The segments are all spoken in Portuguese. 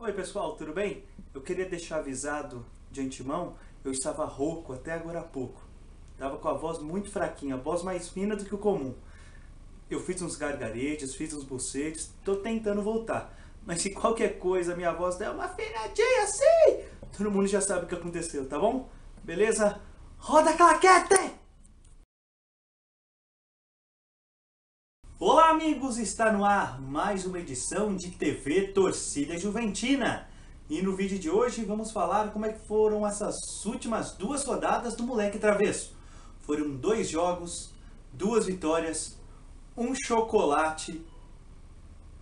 Oi pessoal, tudo bem? Eu queria deixar avisado de antemão, eu estava rouco até agora há pouco. Estava com a voz muito fraquinha, a voz mais fina do que o comum. Eu fiz uns gargarejos, fiz uns bocetes, tô tentando voltar. Mas se qualquer coisa minha voz der uma afinadinha assim, todo mundo já sabe o que aconteceu, tá bom? Beleza? Roda a claquete! Olá amigos, está no ar mais uma edição de TV Torcida Juventina. E no vídeo de hoje vamos falar como é que foram essas últimas duas rodadas do Moleque Travesso. Foram 2 jogos, 2 vitórias, 1 chocolate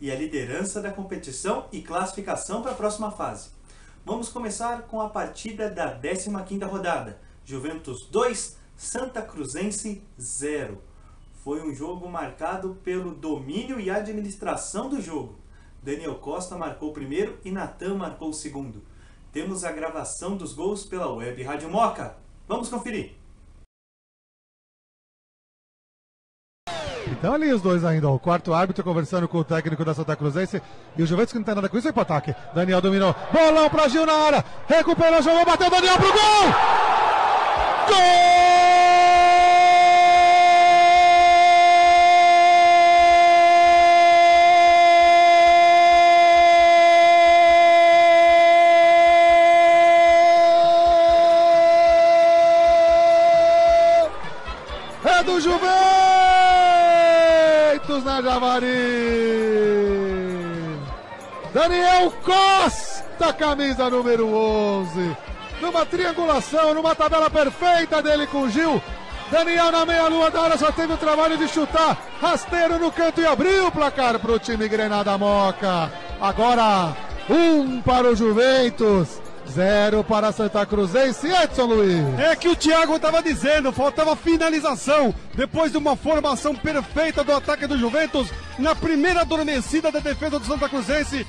e a liderança da competição e classificação para a próxima fase. Vamos começar com a partida da 15ª rodada. Juventus 2, Santa Cruzense 0. Foi um jogo marcado pelo domínio e administração do jogo. Daniel Costa marcou o primeiro e Natan marcou o segundo. Temos a gravação dos gols pela Web Rádio Mooca. Vamos conferir. Então ali os dois ainda, o quarto árbitro conversando com o técnico da Santa Cruzense e o Juventus que não tem nada com isso, aí pro ataque. Daniel dominou, bolão pra Gil na área, recuperou, jogou, bateu, Daniel pro gol! Gol! Do Juventus na Javari, Daniel Costa, camisa número 11, numa triangulação, numa tabela perfeita dele com Gil. Daniel na meia-lua da área só teve o trabalho de chutar, rasteiro no canto e abriu o placar para o time Grenada Mooca. Agora 1 para o Juventus, 0 para Santa Cruzense, Edson Luiz. É que o Thiago estava dizendo, faltava finalização. Depois de uma formação perfeita do ataque do Juventus, na primeira adormecida da defesa do Santa Cruzense,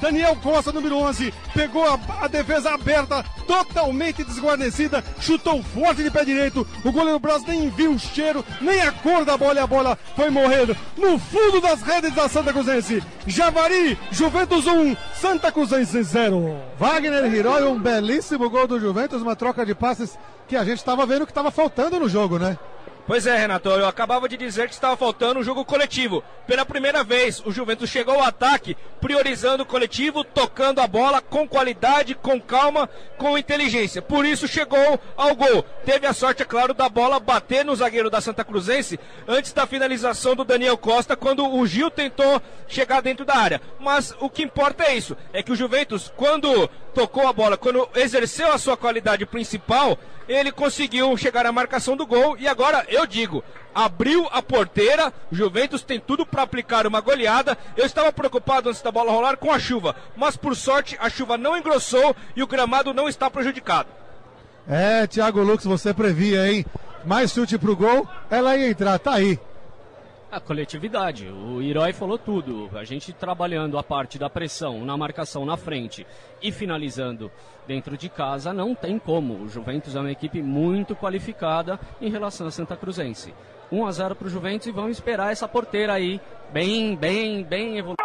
Daniel Costa, número 11, pegou a defesa aberta, totalmente desguarnecida, chutou forte de pé direito, o goleiro Braz nem viu o cheiro, nem a cor da bola, e a bola foi morrer no fundo das redes da Santa Cruzense. Javari, Juventus 1, Santa Cruzense 0. Wagner Hiroi, um belíssimo gol do Juventus, uma troca de passes que a gente estava vendo que estava faltando no jogo, né? Pois é, Renato, eu acabava de dizer que estava faltando um jogo coletivo. Pela primeira vez, o Juventus chegou ao ataque, priorizando o coletivo, tocando a bola com qualidade, com calma, com inteligência. Por isso chegou ao gol. Teve a sorte, é claro, da bola bater no zagueiro da Santa Cruzense antes da finalização do Daniel Costa, quando o Gil tentou chegar dentro da área. Mas o que importa é isso, é que o Juventus, quando tocou a bola, quando exerceu a sua qualidade principal, ele conseguiu chegar à marcação do gol e agora, eu digo, abriu a porteira, Juventus tem tudo para aplicar uma goleada. Eu estava preocupado antes da bola rolar com a chuva, mas por sorte a chuva não engrossou e o gramado não está prejudicado. É, Thiago Lux, você previa, hein? Mais chute pro gol, ela ia entrar, tá aí. A coletividade, o Hiroi falou tudo, a gente trabalhando a parte da pressão, na marcação na frente e finalizando dentro de casa, não tem como. O Juventus é uma equipe muito qualificada em relação à Santa Cruzense. 1 a 0 para o Juventus e vamos esperar essa porteira aí, bem evoluída.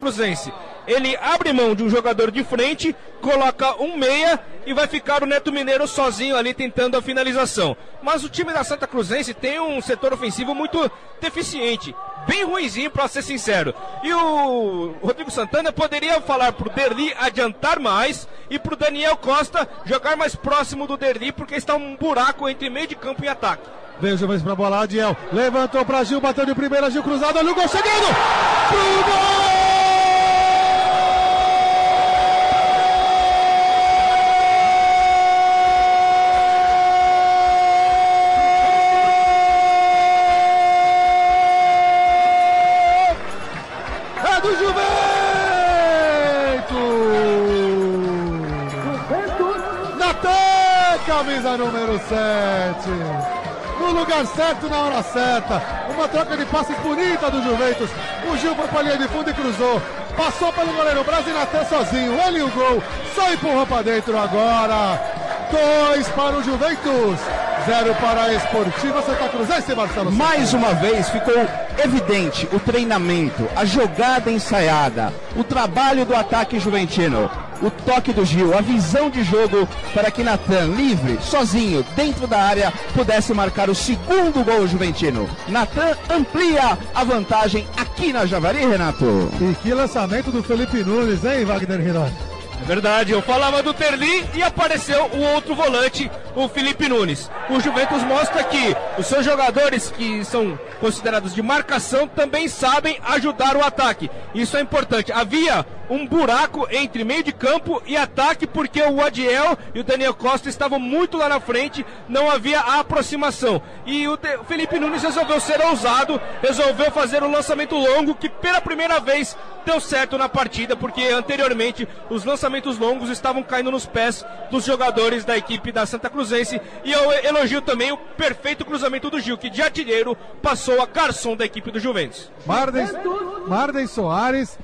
Cruzense, ele abre mão de um jogador de frente, coloca um meia e vai ficar o Neto Mineiro sozinho ali tentando a finalização. Mas o time da Santa Cruzense tem um setor ofensivo muito deficiente, bem ruinzinho para ser sincero. E o Rodrigo Santana poderia falar pro Derli adiantar mais e pro Daniel Costa jogar mais próximo do Derli, porque está um buraco entre meio de campo e ataque. Veio o Juventus pra bola, Adiel levantou pra Gil, bateu de primeira, Gil cruzado, olha o gol chegando! Pro gol! Camisa número 7, no lugar certo, na hora certa, uma troca de passes bonita do Juventus, o Gil foi pra linha de fundo e cruzou, passou pelo goleiro Braz e Natan sozinho, ele e o gol, só empurrou pra dentro. Agora 2 para o Juventus, 0 para a Esportiva Santa Cruzense, Marcelo. Mais uma vez ficou evidente o treinamento, a jogada ensaiada, o trabalho do ataque juventino, o toque do Gil, a visão de jogo para que Natan, livre, sozinho, dentro da área, pudesse marcar o segundo gol juventino. Natan amplia a vantagem aqui na Javari, Renato. E que lançamento do Felipe Nunes, hein, Wagner Renato? É verdade, eu falava do Terli e apareceu o outro volante, o Felipe Nunes. O Juventus mostra que os seus jogadores, que são considerados de marcação, também sabem ajudar o ataque. Isso é importante. Havia um buraco entre meio de campo e ataque, porque o Adiel e o Daniel Costa estavam muito lá na frente, não havia a aproximação. E o Felipe Nunes resolveu ser ousado, resolveu fazer um lançamento longo, que pela primeira vez deu certo na partida, porque anteriormente os lançamentos longos estavam caindo nos pés dos jogadores da equipe da Santa Cruzense. E eu elogio também o perfeito cruzamento do Gil, que de artilheiro passou a garçom da equipe do Juventus. Marden Soares,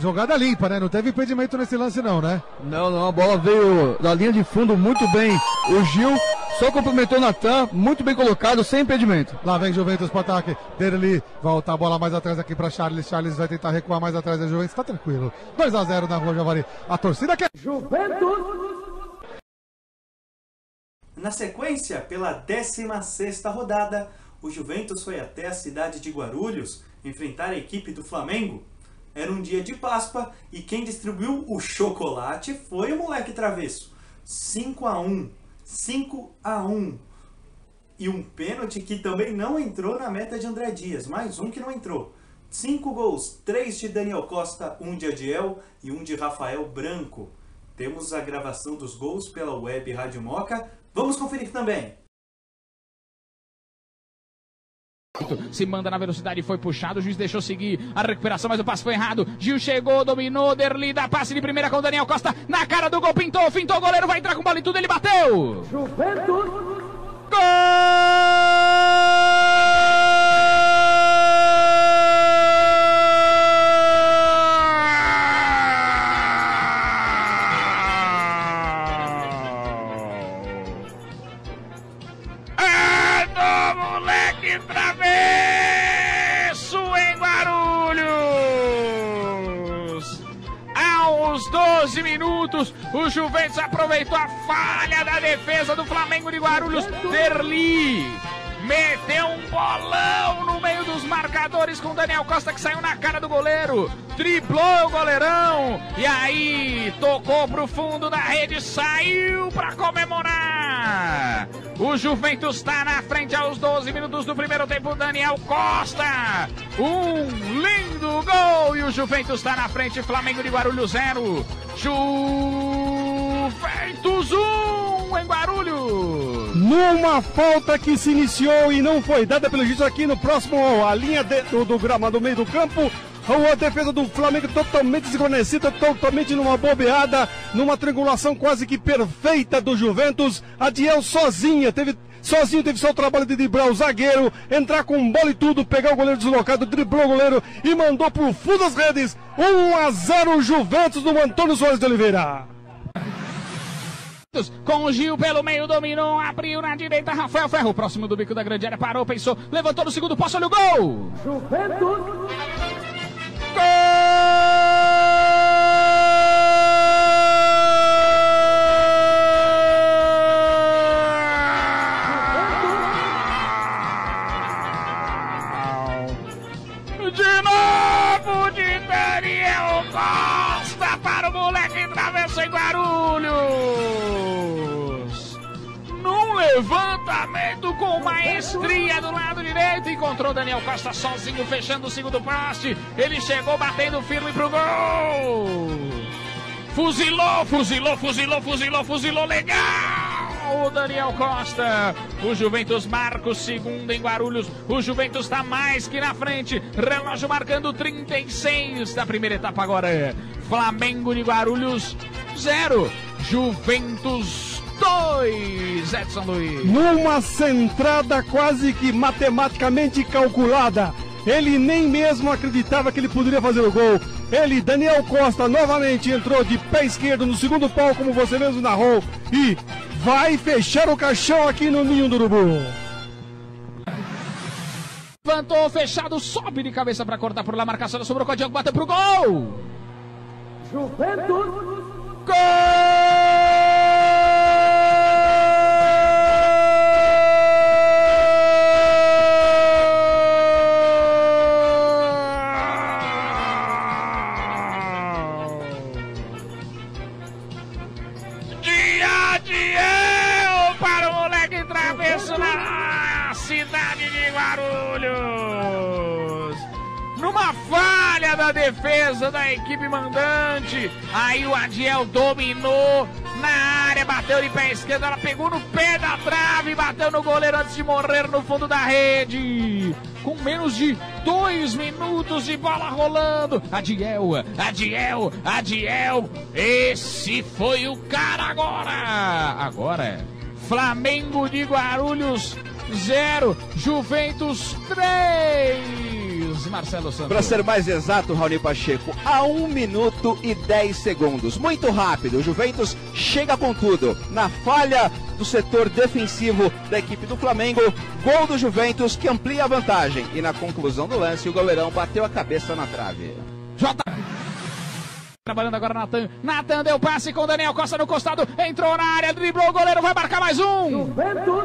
jogada limpa, né? Não teve impedimento nesse lance não, né? Não, a bola veio da linha de fundo muito bem. O Gil só complementou o Natan, muito bem colocado, sem impedimento. Lá vem Juventus para o ataque. Derli volta a bola mais atrás aqui para Charles. Charles vai tentar recuar mais atrás da Juventus. Tá tranquilo. 2-0 na Rua Javari. A torcida quer. Juventus! Na sequência, pela 16ª rodada, o Juventus foi até a cidade de Guarulhos enfrentar a equipe do Flamengo. Era um dia de Páscoa e quem distribuiu o chocolate foi o Moleque Travesso. 5-1. 5-1. E um pênalti que também não entrou na meta de André Dias. Mais um que não entrou. 5 gols. 3 de Daniel Costa, 1 de Adiel e 1 de Rafael Branco. Temos a gravação dos gols pela Web Rádio Mooca. Vamos conferir também. Se manda na velocidade, foi puxado, o juiz deixou seguir a recuperação, mas o passe foi errado. Gil chegou, dominou, Derli dá passe de primeira com o Daniel Costa na cara do gol, pintou, fintou o goleiro, vai entrar com bola e tudo, ele bateu. Juventus! Gol! É do Moleque Travesso! Aos 12 minutos, o Juventus aproveitou a falha da defesa do Flamengo de Guarulhos. Derli meteu um bolão no meio dos marcadores com o Daniel Costa, que saiu na cara do goleiro, driblou o goleirão e aí tocou pro fundo da rede, saiu pra comemorar. O Juventus está na frente aos 12 minutos do primeiro tempo. Daniel Costa, um lindo gol, e o Juventus está na frente. Flamengo de Guarulhos 0, Juventus 1 em Guarulhos. Numa falta que se iniciou e não foi dada pelo juiz aqui no próximo, a linha do gramado, meio do campo. A defesa do Flamengo totalmente desconhecida, totalmente numa bobeada, numa triangulação quase que perfeita do Juventus. Adiel sozinho teve só o trabalho de driblar o zagueiro, entrar com bola e tudo, pegar o goleiro deslocado, driblou o goleiro e mandou pro fundo das redes. 1-0 Juventus do Antônio Soares de Oliveira. Com o Gil pelo meio, dominou, abriu na direita, Rafael Ferro, próximo do bico da grande área, parou, pensou, levantou no segundo posto, olha o gol! Juventus! Gol! De novo Daniel Costa para o Moleque Travesso em Guarulhos. Num levantamento com maestria do lado direito, encontrou Daniel Costa sozinho, fechando o segundo poste. Ele chegou batendo firme pro gol. Fuzilou, legal o Daniel Costa. O Juventus marca o segundo em Guarulhos. O Juventus tá mais que na frente. Relógio marcando 36 da primeira etapa agora. Flamengo de Guarulhos 0, Juventus 2, Edson Luiz. Numa centrada quase que matematicamente calculada, ele nem mesmo acreditava que ele poderia fazer o gol. Ele, Daniel Costa, novamente entrou de pé esquerdo no segundo pau, como você mesmo narrou, e vai fechar o caixão aqui no Ninho do Urubu. Levantou, fechado, sobe de cabeça para cortar por lá, marcação, sobrou com a Adiel, bateu pro gol! Juventus! Gol! De Adiel para o Moleque Travesso na cidade de Guarulhos! Numa falha da defesa da equipe mandante, aí o Adiel dominou na área, bateu de pé esquerdo, ela pegou no pé da trave, bateu no goleiro antes de morrer no fundo da rede. Com menos de 2 minutos de bola rolando, Adiel, esse foi o cara agora! Flamengo de Guarulhos 0, Juventus 3, Marcelo Santos. Para ser mais exato, Raoni Pacheco, a 1 minuto e 10 segundos. Muito rápido, o Juventus chega com tudo. Na falha do setor defensivo da equipe do Flamengo, gol do Juventus que amplia a vantagem. E na conclusão do lance, o goleirão bateu a cabeça na trave. Trabalhando agora Natan. Natan deu passe com Daniel Costa no costado. Entrou na área, driblou o goleiro, vai marcar mais um. Juventus.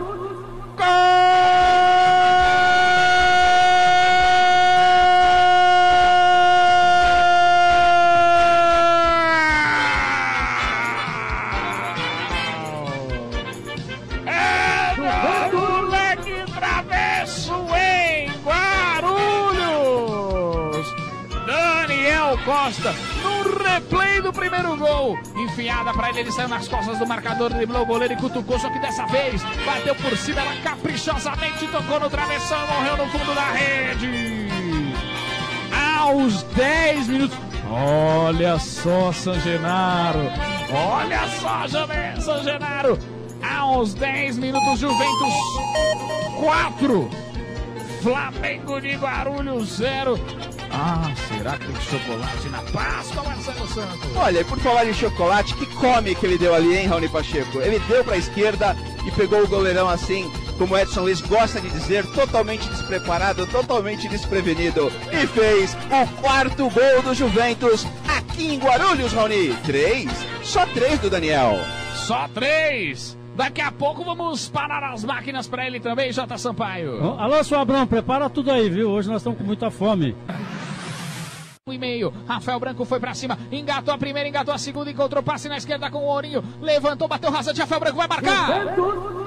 É do Moleque Travesso em Guarulhos. Daniel Costa no replay do primeiro gol. Enfiada pra ele, ele saiu nas costas do marcador, driblou o goleiro e cutucou, só que dessa vez bateu por cima, ela caprichosamente tocou no travessão, morreu no fundo da rede. Aos 10 minutos, olha só São Genaro, olha só São Genaro, aos 10 minutos Juventus 4, Flamengo de Guarulhos 0. Ah, será que tem chocolate na Páscoa, Marcelo Santos? Olha, e por falar em chocolate, que come que ele deu ali, hein, Raoni Pacheco? Ele deu pra esquerda e pegou o goleirão assim, como o Edson Luiz gosta de dizer, totalmente despreparado, totalmente desprevenido. E fez o 4º gol do Juventus aqui em Guarulhos, Raoni. 3? Só 3 do Daniel. Só 3? Daqui a pouco vamos parar as máquinas pra ele também, J. Sampaio. Alô, seu Abrão, prepara tudo aí, viu? Hoje nós estamos com muita fome. 1,5, Rafael Branco foi pra cima, engatou a primeira, engatou a segunda, encontrou passe na esquerda com o Ourinho, levantou, bateu rasante, Rafael Branco vai marcar! Gol!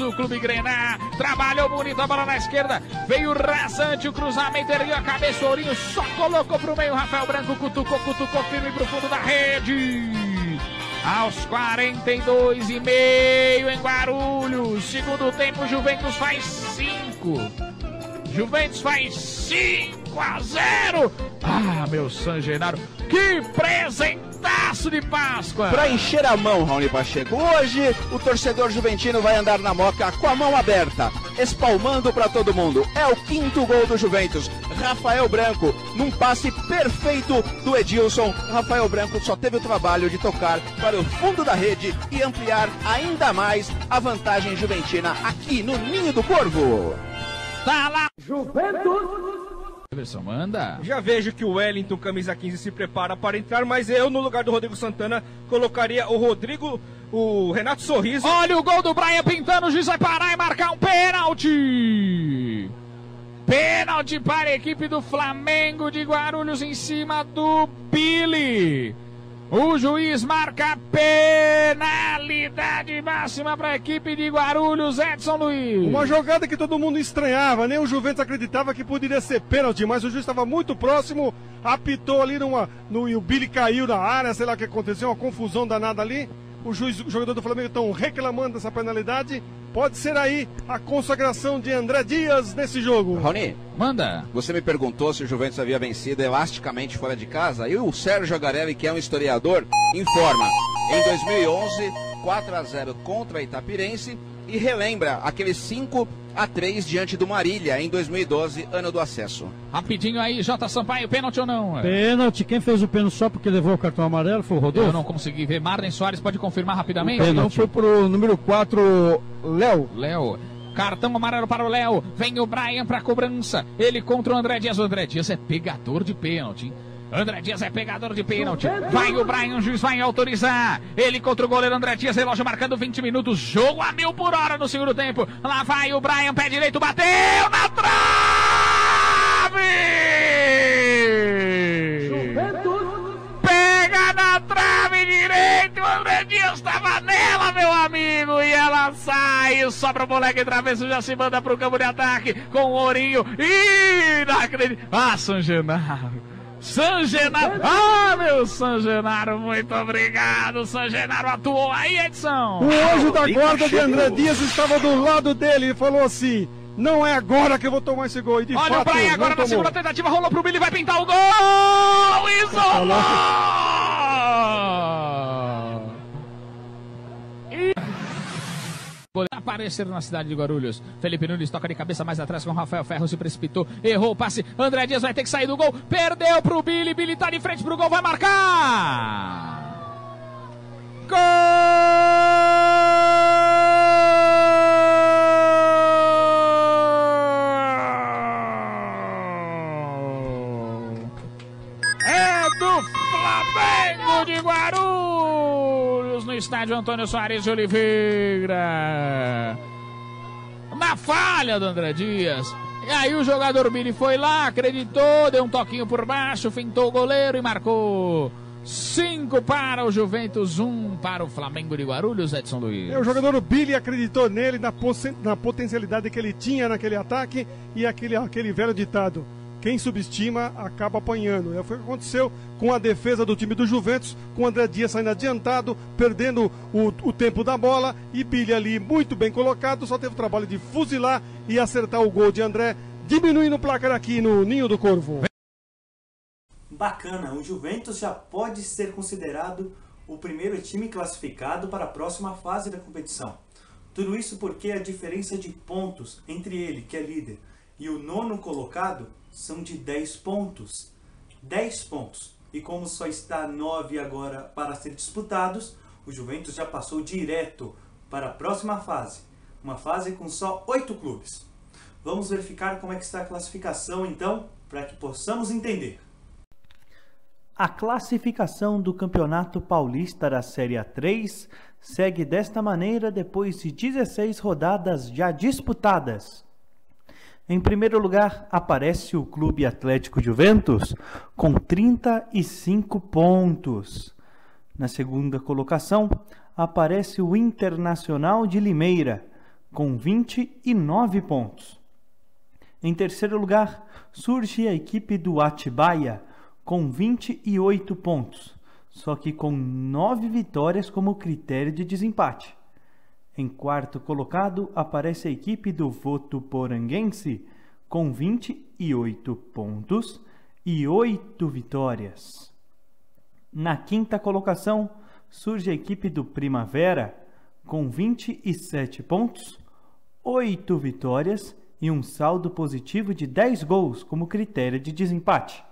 O Clube Grená trabalhou bonito a bola na esquerda, veio rasante o cruzamento, ergueu a cabeça, o Ourinho só colocou pro meio, Rafael Branco cutucou firme pro fundo da rede. Aos 42,5 em Guarulhos, segundo tempo, Juventus faz 5 a 0. Ah, meu São Genaro, que presentaço de Páscoa! Pra encher a mão, Raoni Pacheco, hoje o torcedor juventino vai andar na Mooca com a mão aberta, espalmando pra todo mundo. É o 5º gol do Juventus. Rafael Branco, num passe perfeito do Edilson. Rafael Branco só teve o trabalho de tocar para o fundo da rede e ampliar ainda mais a vantagem juventina aqui no Ninho do Corvo. Tá lá, Juventus! Everson, manda. Já vejo que o Wellington, camisa 15, se prepara para entrar, mas eu, no lugar do Rodrigo Santana, colocaria o Renato Sorriso. Olha o gol do Brian pintando, o juiz vai parar e marcar um pênalti. Pênalti para a equipe do Flamengo de Guarulhos em cima do Billy. O juiz marca penalidade máxima para a equipe de Guarulhos, Edson Luiz. Uma jogada que todo mundo estranhava, nem o Juventus acreditava que poderia ser pênalti, mas o juiz estava muito próximo, apitou ali, e o Billy caiu na área, sei lá o que aconteceu, uma confusão danada ali. O juiz, o jogador do Flamengo estão reclamando dessa penalidade. Pode ser aí a consagração de André Dias nesse jogo. Raoni, manda. Você me perguntou se o Juventus havia vencido elasticamente fora de casa. E o Sérgio Agarelli, que é um historiador, informa. em 2011, 4-0 contra Itapirense, e relembra aquele 5-3 diante do Marília em 2012, ano do acesso. Rapidinho aí, J. Sampaio, pênalti ou não? Pênalti, quem fez o pênalti só porque levou o cartão amarelo foi o Rodolfo. Eu não consegui ver, Marlen Soares pode confirmar rapidamente? Não, foi pro número 4, Léo. Léo. Cartão amarelo para o Léo. Vem o Brian para a cobrança. Ele contra o André Dias. O André Dias é pegador de pênalti, hein? André Dias é pegador de pênalti. Vai o Brian, o juiz vai autorizar. Ele contra o goleiro André Dias. Relógio marcando 20 minutos. Jogo a 1.000 por hora no segundo tempo. Lá vai o Brian, pé direito, bateu na trave! Juventus. Pega na trave direita. O André Dias estava nela, meu amigo. E ela sai. Sobra o moleque travesso. Já se manda para o campo de ataque com o Ourinho. E não acredito. Ah, São Genaro. São Genaro, ah, meu São Genaro, muito obrigado. São Genaro atuou aí, Edson. O anjo da guarda de André Dias estava do lado dele e falou assim: não é agora que eu vou tomar esse gol. E de olha fato, o Brian agora na segunda tentativa, rolou pro Billy, vai pintar o gol. Isolou! Aparecer na cidade de Guarulhos. Felipe Nunes toca de cabeça mais atrás com Rafael Ferro, se precipitou, errou o passe. André Dias vai ter que sair do gol, perdeu pro Billy. Billy tá de frente pro gol, vai marcar! Gol! É do Flamengo de Guarulhos, no estádio Antônio Soares Oliveira. Na falha do André Dias. E aí o jogador Billy foi lá, acreditou, deu um toquinho por baixo, fintou o goleiro e marcou. 5 para o Juventus, 1 para o Flamengo de Guarulhos, Edson Luiz. O jogador Billy acreditou nele, na potencialidade que ele tinha naquele ataque, e aquele velho ditado: quem subestima acaba apanhando. Foi o que aconteceu com a defesa do time do Juventus, com o André Dias saindo adiantado, perdendo o tempo da bola, e Billy ali muito bem colocado, só teve o trabalho de fuzilar e acertar o gol de André, diminuindo o placar aqui no Ninho do Corvo. Bacana, o Juventus já pode ser considerado o primeiro time classificado para a próxima fase da competição. Tudo isso porque a diferença de pontos entre ele, que é líder, e o nono colocado são de 10 pontos. 10 pontos. E como só está 9 agora para ser disputados, o Juventus já passou direto para a próxima fase. Uma fase com só 8 clubes. Vamos verificar como é que está a classificação, então, para que possamos entender. A classificação do Campeonato Paulista da Série A3 segue desta maneira depois de 16 rodadas já disputadas. Em primeiro lugar, aparece o Clube Atlético Juventus, com 35 pontos. Na segunda colocação, aparece o Internacional de Limeira, com 29 pontos. Em terceiro lugar, surge a equipe do Atibaia, com 28 pontos, só que com 9 vitórias como critério de desempate. Em quarto colocado, aparece a equipe do Votorantinense, com 28 pontos e 8 vitórias. Na quinta colocação, surge a equipe do Primavera, com 27 pontos, 8 vitórias e um saldo positivo de 10 gols como critério de desempate.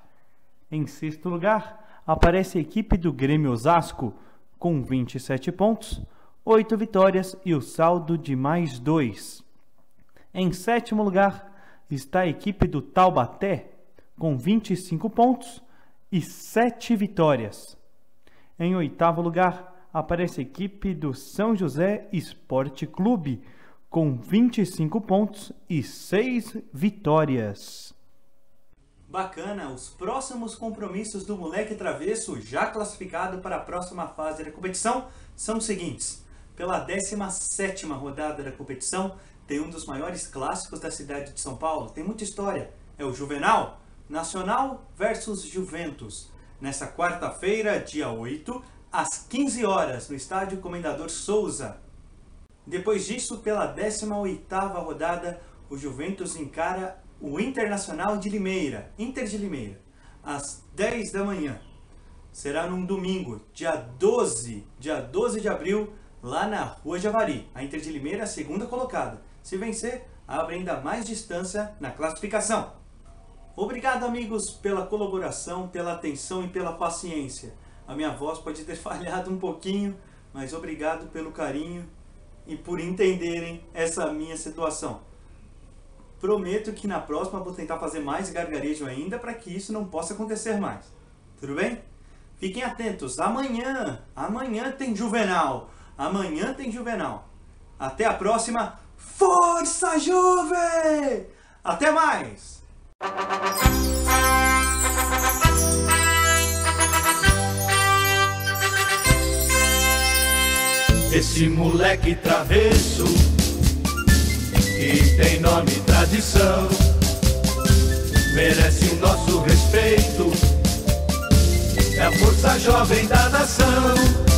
Em sexto lugar, aparece a equipe do Grêmio Osasco, com 27 pontos, 8 vitórias e o saldo de mais 2. Em sétimo lugar está a equipe do Taubaté, com 25 pontos e 7 vitórias. Em oitavo lugar aparece a equipe do São José Esporte Clube, com 25 pontos e 6 vitórias. Bacana, os próximos compromissos do Moleque Travesso, já classificado para a próxima fase da competição, são os seguintes. Pela 17ª rodada da competição, tem um dos maiores clássicos da cidade de São Paulo, tem muita história, é o Juvenal, Nacional versus Juventus. Nessa quarta-feira, dia 8, às 15 horas, no estádio Comendador Souza. Depois disso, pela 18ª rodada, o Juventus encara o Internacional de Limeira, Inter de Limeira, às 10 da manhã. será num domingo, dia 12 de abril, lá na Rua Javari. A Inter de Limeira é a segunda colocada. Se vencer, abre ainda mais distância na classificação. Obrigado, amigos, pela colaboração, pela atenção e pela paciência. A minha voz pode ter falhado um pouquinho, mas obrigado pelo carinho e por entenderem essa minha situação. Prometo que na próxima vou tentar fazer mais gargarejo ainda para que isso não possa acontecer mais. Tudo bem? Fiquem atentos. Amanhã tem Juvenal. Até a próxima. Força, Juve! Até mais! Esse moleque travesso que tem nome e tradição merece o nosso respeito. É a força jovem da nação.